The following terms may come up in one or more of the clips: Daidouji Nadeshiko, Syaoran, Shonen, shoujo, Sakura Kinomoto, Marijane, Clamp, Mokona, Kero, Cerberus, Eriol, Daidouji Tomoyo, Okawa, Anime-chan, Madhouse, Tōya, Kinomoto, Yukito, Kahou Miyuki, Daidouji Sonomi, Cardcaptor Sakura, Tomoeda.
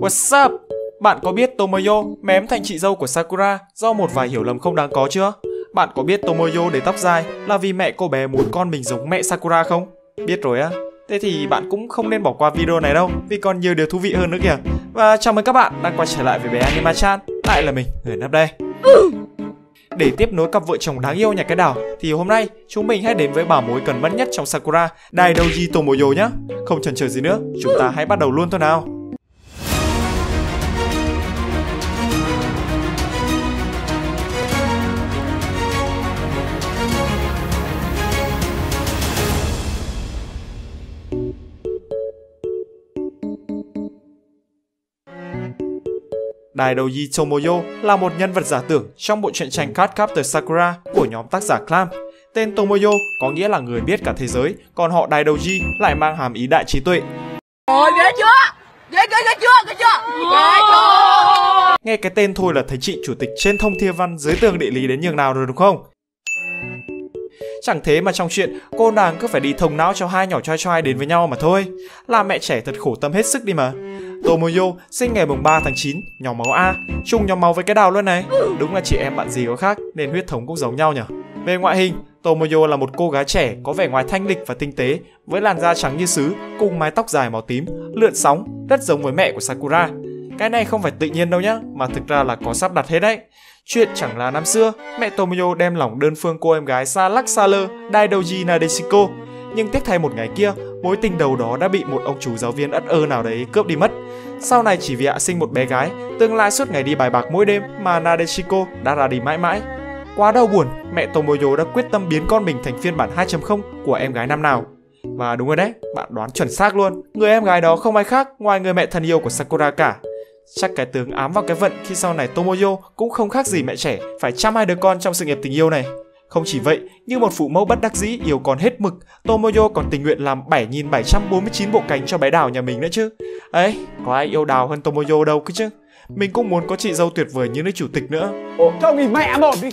What's up? Bạn có biết Tomoyo mém thành chị dâu của Sakura do một vài hiểu lầm không đáng có chưa? Bạn có biết Tomoyo để tóc dài là vì mẹ cô bé muốn con mình giống mẹ Sakura không? Biết rồi á. Thế thì bạn cũng không nên bỏ qua video này đâu, vì còn nhiều điều thú vị hơn nữa kìa. Và chào mừng các bạn đang quay trở lại với bé Anime-chan. Lại là mình, người nấp đây. Để tiếp nối cặp vợ chồng đáng yêu nhà cái đảo thì hôm nay chúng mình hãy đến với bà mối cần mẫn nhất trong Sakura, Daidouji Tomoyo nhé. Không chần chừ gì nữa, chúng ta hãy bắt đầu luôn thôi nào. Daidouji Tomoyo là một nhân vật giả tưởng trong bộ truyện tranh Cardcaptor Sakura của nhóm tác giả Clamp. Tên Tomoyo có nghĩa là người biết cả thế giới, còn họ Daidouji lại mang hàm ý đại trí tuệ. Nghe cái tên thôi là thấy chị chủ tịch trên thông thiên văn dưới tường địa lý đến nhường nào rồi đúng không? Chẳng thế mà trong chuyện cô nàng cứ phải đi thông não cho hai nhỏ trai trai đến với nhau mà thôi. Làm mẹ trẻ thật khổ tâm hết sức đi mà. Tomoyo sinh ngày 3 tháng 9, nhóm máu A, chung nhóm máu với cái đào luôn này. Đúng là chị em bạn gì có khác nên huyết thống cũng giống nhau nhỉ. Về ngoại hình, Tomoyo là một cô gái trẻ có vẻ ngoài thanh lịch và tinh tế, với làn da trắng như sứ cùng mái tóc dài màu tím, lượn sóng, rất giống với mẹ của Sakura. Cái này không phải tự nhiên đâu nhá, mà thực ra là có sắp đặt hết đấy. Chuyện chẳng là năm xưa, mẹ Tomoyo đem lòng đơn phương cô em gái xa lắc xa lơ Daidouji Nadeshiko. Nhưng tiếc thay một ngày kia, mối tình đầu đó đã bị một ông chú giáo viên ất ơ nào đấy cướp đi mất. Sau này chỉ vì ạ sinh một bé gái, tương lai suốt ngày đi bài bạc mỗi đêm mà Nadeshiko đã ra đi mãi mãi. Quá đau buồn, mẹ Tomoyo đã quyết tâm biến con mình thành phiên bản 2.0 của em gái năm nào. Và đúng rồi đấy, bạn đoán chuẩn xác luôn, người em gái đó không ai khác ngoài người mẹ thân yêu của Sakura cả. Chắc cái tướng ám vào cái vận khi sau này Tomoyo cũng không khác gì mẹ trẻ phải chăm hai đứa con trong sự nghiệp tình yêu này. Không chỉ vậy, như một phụ mẫu bất đắc dĩ yêu con hết mực, Tomoyo còn tình nguyện làm 7.749 bộ cánh cho bé đào nhà mình nữa chứ. Ấy, có ai yêu đào hơn Tomoyo đâu cứ chứ. Mình cũng muốn có chị dâu tuyệt vời như nữ chủ tịch nữa. Cho nghỉ mẹ một đi.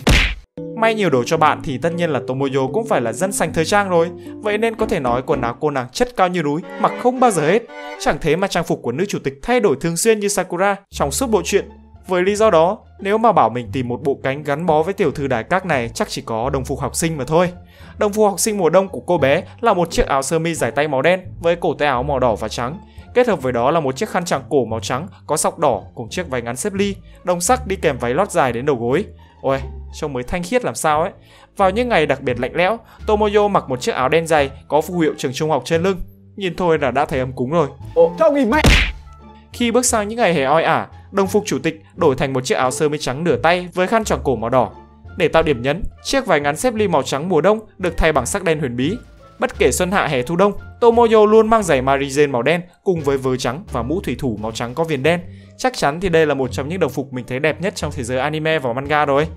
May nhiều đồ cho bạn thì tất nhiên là Tomoyo cũng phải là dân sành thời trang rồi. Vậy nên có thể nói quần áo cô nàng chất cao như núi, mặc không bao giờ hết. Chẳng thế mà trang phục của nữ chủ tịch thay đổi thường xuyên như Sakura trong suốt bộ truyện. Với lý do đó, nếu mà bảo mình tìm một bộ cánh gắn bó với tiểu thư đài các này chắc chỉ có đồng phục học sinh mà thôi. Đồng phục học sinh mùa đông của cô bé là một chiếc áo sơ mi dài tay màu đen với cổ tay áo màu đỏ và trắng. Kết hợp với đó là một chiếc khăn tràng cổ màu trắng có sọc đỏ cùng chiếc váy ngắn xếp ly, đồng sắc đi kèm váy lót dài đến đầu gối. Ôi, trông mới thanh khiết làm sao ấy. Vào những ngày đặc biệt lạnh lẽo, Tomoyo mặc một chiếc áo đen dày có phù hiệu trường trung học trên lưng. Nhìn thôi là đã thấy ấm cúng rồi. Khi bước sang những ngày hè oi ả, đồng phục chủ tịch đổi thành một chiếc áo sơ mi trắng nửa tay với khăn tròn cổ màu đỏ. Để tạo điểm nhấn, chiếc váy ngắn xếp ly màu trắng mùa đông được thay bằng sắc đen huyền bí. Bất kể xuân hạ hè thu đông, Tomoyo luôn mang giày Marijane màu đen cùng với vớ trắng và mũ thủy thủ màu trắng có viền đen. Chắc chắn thì đây là một trong những đồng phục mình thấy đẹp nhất trong thế giới anime và manga rồi.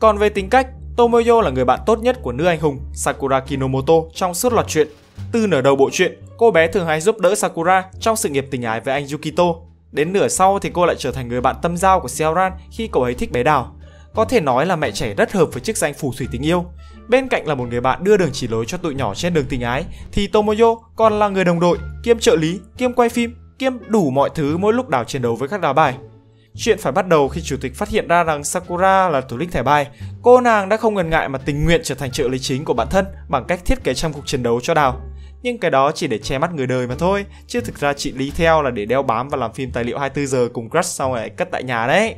Còn về tính cách, Tomoyo là người bạn tốt nhất của nữ anh hùng Sakura Kinomoto trong suốt loạt truyện. Từ nửa đầu bộ truyện, cô bé thường hay giúp đỡ Sakura trong sự nghiệp tình ái với anh Yukito. Đến nửa sau thì cô lại trở thành người bạn tâm giao của Syaoran khi cậu ấy thích bé đào. Có thể nói là mẹ trẻ rất hợp với chức danh phù thủy tình yêu. Bên cạnh là một người bạn đưa đường chỉ lối cho tụi nhỏ trên đường tình ái, thì Tomoyo còn là người đồng đội, kiêm trợ lý, kiêm quay phim, kiêm đủ mọi thứ mỗi lúc đào chiến đấu với các đá bài. Chuyện phải bắt đầu khi chủ tịch phát hiện ra rằng Sakura là thủ lĩnh thẻ bài. Cô nàng đã không ngần ngại mà tình nguyện trở thành trợ lý chính của bản thân bằng cách thiết kế trang phục chiến đấu cho đào. Nhưng cái đó chỉ để che mắt người đời mà thôi, chứ thực ra chị lý theo là để đeo bám và làm phim tài liệu 24 giờ cùng crush sau này cất tại nhà đấy.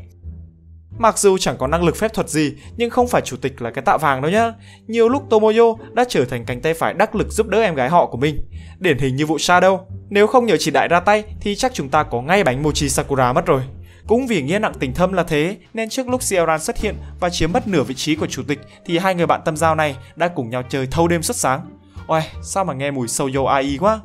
Mặc dù chẳng có năng lực phép thuật gì, nhưng không phải chủ tịch là cái tạ vàng đâu nhá. Nhiều lúc Tomoyo đã trở thành cánh tay phải đắc lực giúp đỡ em gái họ của mình. Điển hình như vụ Shadow, nếu không nhờ chị đại ra tay thì chắc chúng ta có ngay bánh mochi Sakura mất rồi. Cũng vì nghĩa nặng tình thâm là thế, nên trước lúc Syaoran xuất hiện và chiếm mất nửa vị trí của chủ tịch thì hai người bạn tâm giao này đã cùng nhau chơi thâu đêm suốt sáng. Ôi, sao mà nghe mùi shoujo AI quá.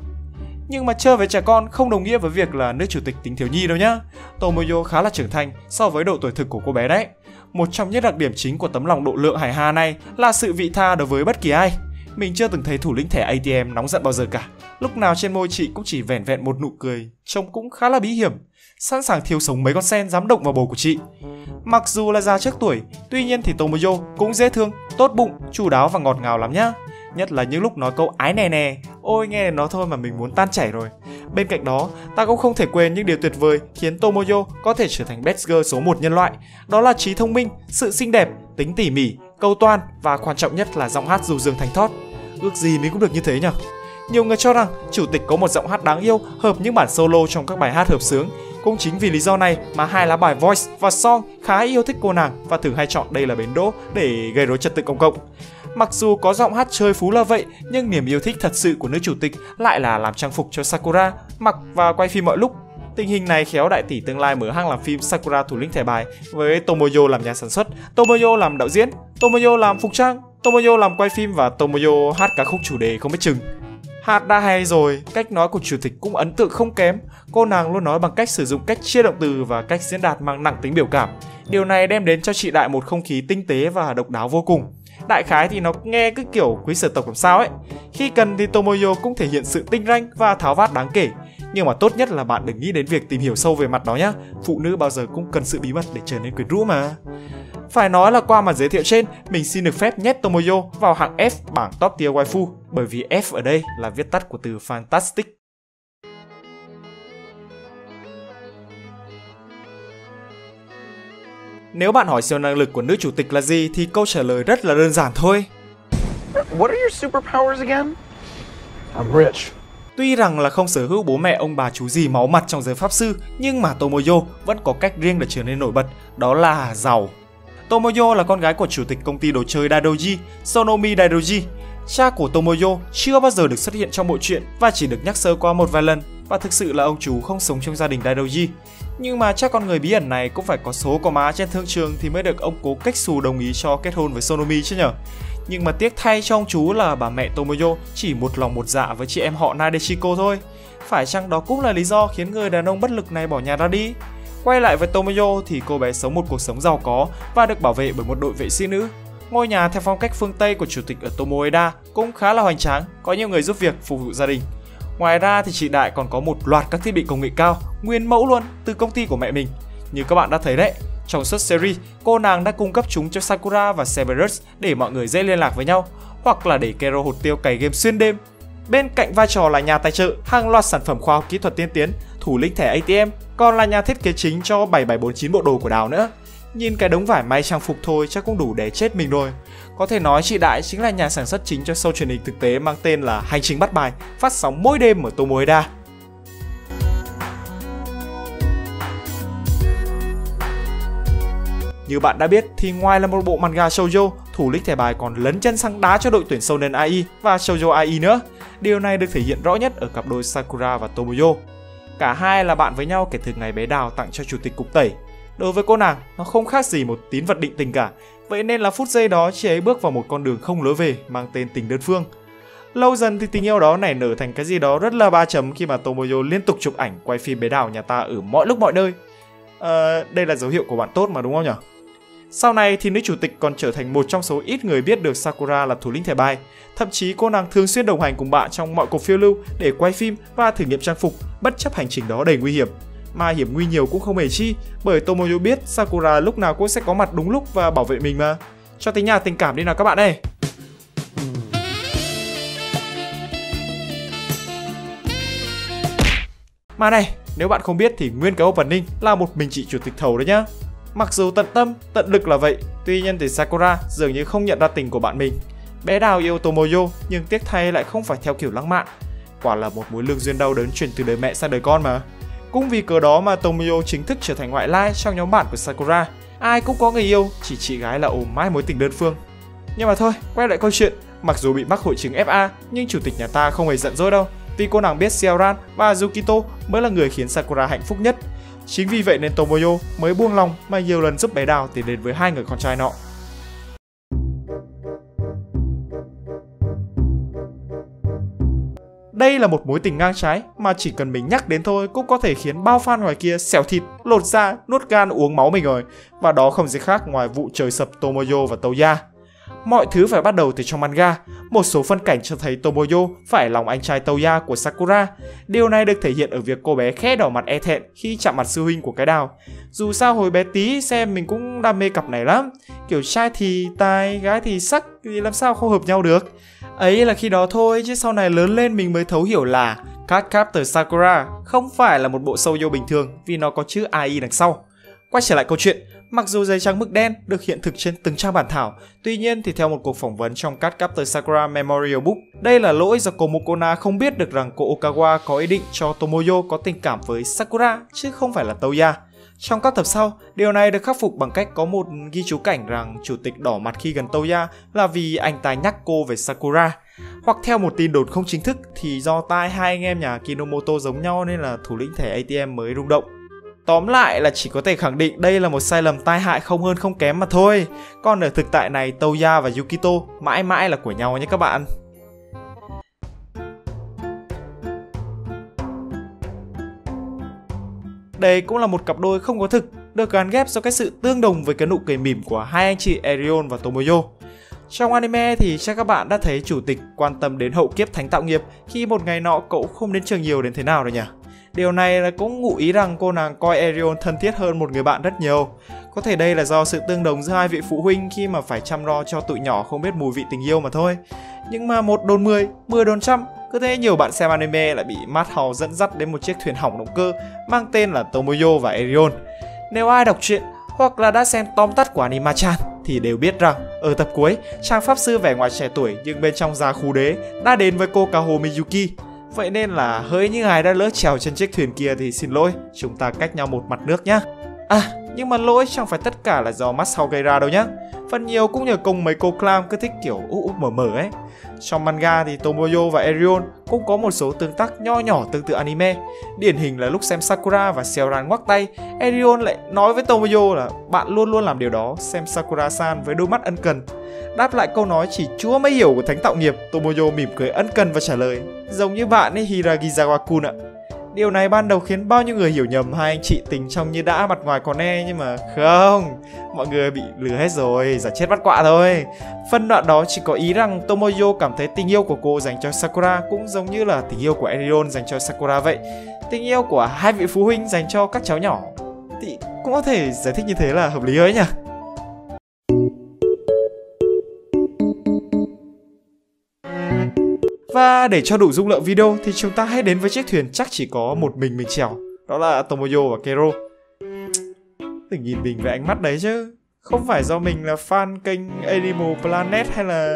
Nhưng mà chơi với trẻ con không đồng nghĩa với việc là nữ chủ tịch tính thiếu nhi đâu nhá. Tomoyo khá là trưởng thành so với độ tuổi thực của cô bé đấy. Một trong những đặc điểm chính của tấm lòng độ lượng hải hà này là sự vị tha đối với bất kỳ ai. Mình chưa từng thấy thủ lĩnh thẻ ATM nóng giận bao giờ cả. Lúc nào trên môi chị cũng chỉ vẻn vẹn một nụ cười, trông cũng khá là bí hiểm, sẵn sàng thiêu sống mấy con sen dám động vào bầu của chị. Mặc dù là già trước tuổi, tuy nhiên thì Tomoyo cũng dễ thương, tốt bụng, chu đáo và ngọt ngào lắm nhá. nhất là những lúc nói câu ái nè nè, ôi nghe nó thôi mà mình muốn tan chảy rồi. Bên cạnh đó, ta cũng không thể quên những điều tuyệt vời khiến Tomoyo có thể trở thành best girl số 1 nhân loại, đó là trí thông minh, sự xinh đẹp, tính tỉ mỉ, câu toan và quan trọng nhất là giọng hát du dương thanh thoát. Ước gì mình cũng được như thế nhở? Nhiều người cho rằng chủ tịch có một giọng hát đáng yêu hợp những bản solo trong các bài hát hợp xướng. Cũng chính vì lý do này mà hai lá bài Voice và Song khá yêu thích cô nàng và thường hay chọn đây là bến đỗ để gây rối trật tự công cộng. Mặc dù có giọng hát chơi phú là vậy, nhưng niềm yêu thích thật sự của nữ chủ tịch lại là làm trang phục cho Sakura, mặc và quay phim mọi lúc. Tình hình này khéo đại tỷ tương lai mở hang làm phim Sakura thủ lĩnh thẻ bài, với Tomoyo làm nhà sản xuất, Tomoyo làm đạo diễn, Tomoyo làm phục trang, Tomoyo làm quay phim và Tomoyo hát ca khúc chủ đề không biết chừng. Hát đã hay rồi, cách nói của chủ tịch cũng ấn tượng không kém. Cô nàng luôn nói bằng cách sử dụng cách chia động từ và cách diễn đạt mang nặng tính biểu cảm. Điều này đem đến cho chị Đại một không khí tinh tế và độc đáo vô cùng. Đại khái thì nó nghe cứ kiểu quý sở tộc làm sao ấy. Khi cần thì Tomoyo cũng thể hiện sự tinh ranh và tháo vát đáng kể. Nhưng mà tốt nhất là bạn đừng nghĩ đến việc tìm hiểu sâu về mặt đó nhá. Phụ nữ bao giờ cũng cần sự bí mật để trở nên quyến rũ mà. Phải nói là qua màn giới thiệu trên, mình xin được phép nhét Tomoyo vào hạng F bảng top tier waifu, bởi vì F ở đây là viết tắt của từ Fantastic. Nếu bạn hỏi siêu năng lực của nữ chủ tịch là gì thì câu trả lời rất là đơn giản thôi. What are your superpowers again? I'm rich. Tuy rằng là không sở hữu bố mẹ ông bà chú gì máu mặt trong giới pháp sư, nhưng mà Tomoyo vẫn có cách riêng để trở nên nổi bật, đó là giàu. Tomoyo là con gái của chủ tịch công ty đồ chơi Daidouji, Sonomi Daidouji. Cha của Tomoyo chưa bao giờ được xuất hiện trong bộ truyện và chỉ được nhắc sơ qua một vài lần, và thực sự là ông chú không sống trong gia đình Daidouji. Nhưng mà cha con người bí ẩn này cũng phải có số có má trên thương trường thì mới được ông cố cách xù đồng ý cho kết hôn với Sonomi chứ nhở. Nhưng mà tiếc thay cho ông chú là bà mẹ Tomoyo chỉ một lòng một dạ với chị em họ Nadeshiko thôi. Phải chăng đó cũng là lý do khiến người đàn ông bất lực này bỏ nhà ra đi? Quay lại với Tomoyo thì cô bé sống một cuộc sống giàu có và được bảo vệ bởi một đội vệ sĩ nữ. Ngôi nhà theo phong cách phương Tây của chủ tịch ở Tomoeda cũng khá là hoành tráng, có nhiều người giúp việc phục vụ gia đình. Ngoài ra thì chị Đại còn có một loạt các thiết bị công nghệ cao, nguyên mẫu luôn từ công ty của mẹ mình. Như các bạn đã thấy đấy, trong suốt series, cô nàng đã cung cấp chúng cho Sakura và Cerberus để mọi người dễ liên lạc với nhau, hoặc là để Kero hột tiêu cày game xuyên đêm. Bên cạnh vai trò là nhà tài trợ hàng loạt sản phẩm khoa học kỹ thuật tiên tiến, thủ lĩnh thẻ ATM, còn là nhà thiết kế chính cho 7749 bộ đồ của Đào nữa. Nhìn cái đống vải may trang phục thôi chắc cũng đủ để chết mình rồi. Có thể nói chị Đại chính là nhà sản xuất chính cho show truyền hình thực tế mang tên là Hành trình bắt bài, phát sóng mỗi đêm ở Tomoeda. Như bạn đã biết thì ngoài là một bộ manga shoujo, thủ lĩnh thẻ bài còn lấn chân sang đá cho đội tuyển Shonen AI và shoujo AI nữa. Điều này được thể hiện rõ nhất ở cặp đôi Sakura và Tomoyo. Cả hai là bạn với nhau kể từ ngày bé Đào tặng cho chủ tịch cục tẩy. Đối với cô nàng, nó không khác gì một tín vật định tình cả. Vậy nên là phút giây đó chị ấy bước vào một con đường không lối về mang tên tình đơn phương. Lâu dần thì tình yêu đó nảy nở thành cái gì đó rất là ba chấm khi mà Tomoyo liên tục chụp ảnh quay phim bé Đào nhà ta ở mọi lúc mọi nơi. Đây là dấu hiệu của bạn tốt mà đúng không nhỉ? Sau này thì nữ chủ tịch còn trở thành một trong số ít người biết được Sakura là thủ lĩnh thẻ bài. Thậm chí cô nàng thường xuyên đồng hành cùng bạn trong mọi cuộc phiêu lưu để quay phim và thử nghiệm trang phục, bất chấp hành trình đó đầy nguy hiểm. Mà hiểm nguy nhiều cũng không hề chi, bởi Tomoyo biết Sakura lúc nào cũng sẽ có mặt đúng lúc và bảo vệ mình mà. Cho tới nhà tình cảm đi nào các bạn ơi! Mà này, nếu bạn không biết thì nguyên cái opening là một mình chị chủ tịch thầu đấy nhá. Mặc dù tận tâm, tận lực là vậy, tuy nhiên thì Sakura dường như không nhận ra tình của bạn mình. Bé Đào yêu Tomoyo nhưng tiếc thay lại không phải theo kiểu lãng mạn. Quả là một mối lương duyên đau đớn truyền từ đời mẹ sang đời con mà. Cũng vì cớ đó mà Tomoyo chính thức trở thành ngoại lai trong nhóm bạn của Sakura. Ai cũng có người yêu, chỉ chị gái là ôm mãi mối tình đơn phương. Nhưng mà thôi, quay lại câu chuyện, mặc dù bị mắc hội chứng FA nhưng chủ tịch nhà ta không hề giận dỗi đâu, vì cô nàng biết Syaoran và Yukito mới là người khiến Sakura hạnh phúc nhất. Chính vì vậy nên Tomoyo mới buông lòng mà nhiều lần giúp bé Đào tiến đến với hai người con trai nọ. Đây là một mối tình ngang trái mà chỉ cần mình nhắc đến thôi cũng có thể khiến bao fan ngoài kia xẻo thịt, lột da, nuốt gan uống máu mình rồi. Và đó không gì khác ngoài vụ trời sập Tomoyo và Tōya. Mọi thứ phải bắt đầu từ trong manga. Một số phân cảnh cho thấy Tomoyo phải lòng anh trai Tōya của Sakura. Điều này được thể hiện ở việc cô bé khẽ đỏ mặt e thẹn khi chạm mặt sư huynh của cái Đào. Dù sao hồi bé tí xem mình cũng đam mê cặp này lắm. Kiểu trai thì tài, gái thì sắc thì làm sao không hợp nhau được. Ấy là khi đó thôi, chứ sau này lớn lên mình mới thấu hiểu là Cardcaptor Sakura không phải là một bộ shoujo bình thường vì nó có chữ AI đằng sau. Quay trở lại câu chuyện, mặc dù giấy trắng mực đen được hiện thực trên từng trang bản thảo, tuy nhiên thì theo một cuộc phỏng vấn trong Cardcaptor Sakura Memorial Book, đây là lỗi do cô Mokona không biết được rằng cô Okawa có ý định cho Tomoyo có tình cảm với Sakura chứ không phải là Tōya. Trong các tập sau, điều này được khắc phục bằng cách có một ghi chú cảnh rằng chủ tịch đỏ mặt khi gần Tōya là vì anh ta nhắc cô về Sakura. Hoặc theo một tin đồn không chính thức thì do tai hai anh em nhà Kinomoto giống nhau nên là thủ lĩnh thẻ ATM mới rung động. Tóm lại là chỉ có thể khẳng định đây là một sai lầm tai hại không hơn không kém mà thôi. Còn ở thực tại này, Tōya và Yukito mãi mãi là của nhau nhé các bạn. Đây cũng là một cặp đôi không có thực, được gắn ghép do cái sự tương đồng với cái nụ cười mỉm của hai anh chị Eriol và Tomoyo. Trong anime thì chắc các bạn đã thấy chủ tịch quan tâm đến hậu kiếp thánh tạo nghiệp khi một ngày nọ cậu không đến trường nhiều đến thế nào rồi nhỉ? Điều này là cũng ngụ ý rằng cô nàng coi Eriol thân thiết hơn một người bạn rất nhiều. Có thể đây là do sự tương đồng giữa hai vị phụ huynh khi mà phải chăm lo cho tụi nhỏ không biết mùi vị tình yêu mà thôi. Nhưng mà một đồn 10, 10 đồn trăm, cứ thế nhiều bạn xem anime lại bị Madhouse dẫn dắt đến một chiếc thuyền hỏng động cơ mang tên là Tomoyo và Eriol. Nếu ai đọc truyện hoặc là đã xem tóm tắt của Anime-chan thì đều biết rằng ở tập cuối, chàng pháp sư vẻ ngoài trẻ tuổi nhưng bên trong già khú đế đã đến với cô Kahou Miyuki. Vậy nên là hỡi những ai đã lỡ trèo trên chiếc thuyền kia thì xin lỗi, chúng ta cách nhau một mặt nước nhá. À, nhưng mà lỗi chẳng phải tất cả là do Madhouse gây ra đâu nhá. Phần nhiều cũng nhờ công mấy cô Clamp cứ thích kiểu mở ấy. Trong manga thì Tomoyo và Eriol cũng có một số tương tác nho nhỏ tương tự anime. Điển hình là lúc xem Sakura và Syaoran ngoắc tay, Eriol lại nói với Tomoyo là bạn luôn luôn làm điều đó, xem Sakura-san với đôi mắt ân cần. Đáp lại câu nói chỉ Chúa mới hiểu của thánh tạo nghiệp, Tomoyo mỉm cười ân cần và trả lời giống như bạn ấy Hiragizawa-kun ạ. Điều này ban đầu khiến bao nhiêu người hiểu nhầm hai anh chị tình trong như đã mặt ngoài còn e, nhưng mà không, mọi người bị lừa hết rồi, giả chết bắt quạ thôi. Phân đoạn đó chỉ có ý rằng Tomoyo cảm thấy tình yêu của cô dành cho Sakura cũng giống như là tình yêu của Eriol dành cho Sakura vậy. Tình yêu của hai vị phụ huynh dành cho các cháu nhỏ thì cũng có thể giải thích như thế là hợp lý ấy nhỉ. Và để cho đủ dung lượng video thì chúng ta hãy đến với chiếc thuyền chắc chỉ có một mình trèo, đó là Tomoyo và Kero. Đừng nhìn mình với ánh mắt đấy chứ, không phải do mình là fan kênh Animal Planet hay là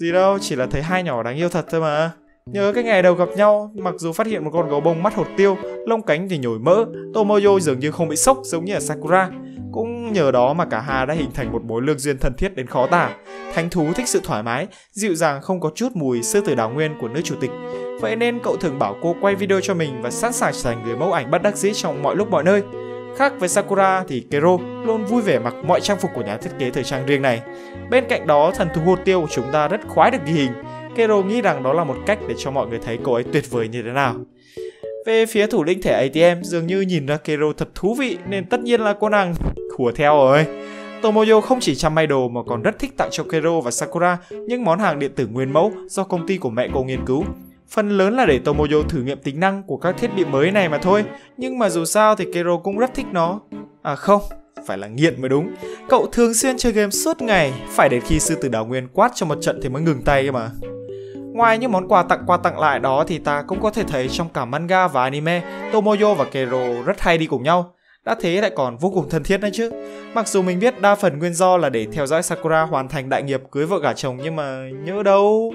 gì đâu, chỉ là thấy hai nhỏ đáng yêu thật thôi mà. Nhớ cái ngày đầu gặp nhau, mặc dù phát hiện một con gấu bông mắt hột tiêu, lông cánh thì nhồi mỡ, Tomoyo dường như không bị sốc giống như ở Sakura. Cũng nhờ đó mà cả hai đã hình thành một mối lương duyên thân thiết đến khó tả. Thánh thú thích sự thoải mái, dịu dàng không có chút mùi sư tử đào nguyên của nữ chủ tịch. Vậy nên cậu thường bảo cô quay video cho mình và sẵn sàng trở thành người mẫu ảnh bất đắc dĩ trong mọi lúc mọi nơi. Khác với Sakura thì Kero luôn vui vẻ mặc mọi trang phục của nhà thiết kế thời trang riêng này. Bên cạnh đó, thần thú hột tiêu của chúng ta rất khoái được ghi hình. Kero nghĩ rằng đó là một cách để cho mọi người thấy cô ấy tuyệt vời như thế nào. Về phía thủ lĩnh thẻ ATM dường như nhìn ra Kero thật thú vị nên tất nhiên là cô nàng hùa theo rồi. Tomoyo không chỉ chăm may đồ mà còn rất thích tặng cho Kero và Sakura những món hàng điện tử nguyên mẫu do công ty của mẹ cô nghiên cứu. Phần lớn là để Tomoyo thử nghiệm tính năng của các thiết bị mới này mà thôi, nhưng mà dù sao thì Kero cũng rất thích nó. À không, phải là nghiện mới đúng. Cậu thường xuyên chơi game suốt ngày, phải đến khi sư tử đào nguyên quát cho một trận thì mới ngừng tay cơ mà. Ngoài những món quà tặng lại đó thì ta cũng có thể thấy trong cả manga và anime, Tomoyo và Kero rất hay đi cùng nhau. Đã thế lại còn vô cùng thân thiết đấy chứ. Mặc dù mình biết đa phần nguyên do là để theo dõi Sakura hoàn thành đại nghiệp cưới vợ gả chồng, nhưng mà nhớ đâu...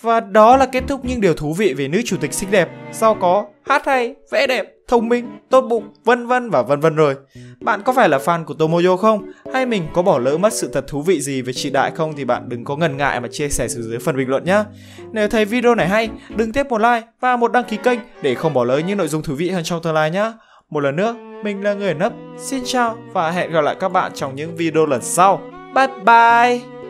Và đó là kết thúc những điều thú vị về nữ chủ tịch xinh đẹp, giàu có, hát hay, vẽ đẹp, thông minh, tốt bụng, vân vân và vân vân rồi. Bạn có phải là fan của Tomoyo không? Hay mình có bỏ lỡ mất sự thật thú vị gì về chị đại không thì bạn đừng có ngần ngại mà chia sẻ xuống dưới phần bình luận nhé. Nếu thấy video này hay, đừng tiếp một like và một đăng ký kênh để không bỏ lỡ những nội dung thú vị hơn trong tương lai nhé. Một lần nữa, mình là người ở nấp, xin chào và hẹn gặp lại các bạn trong những video lần sau. Bye bye!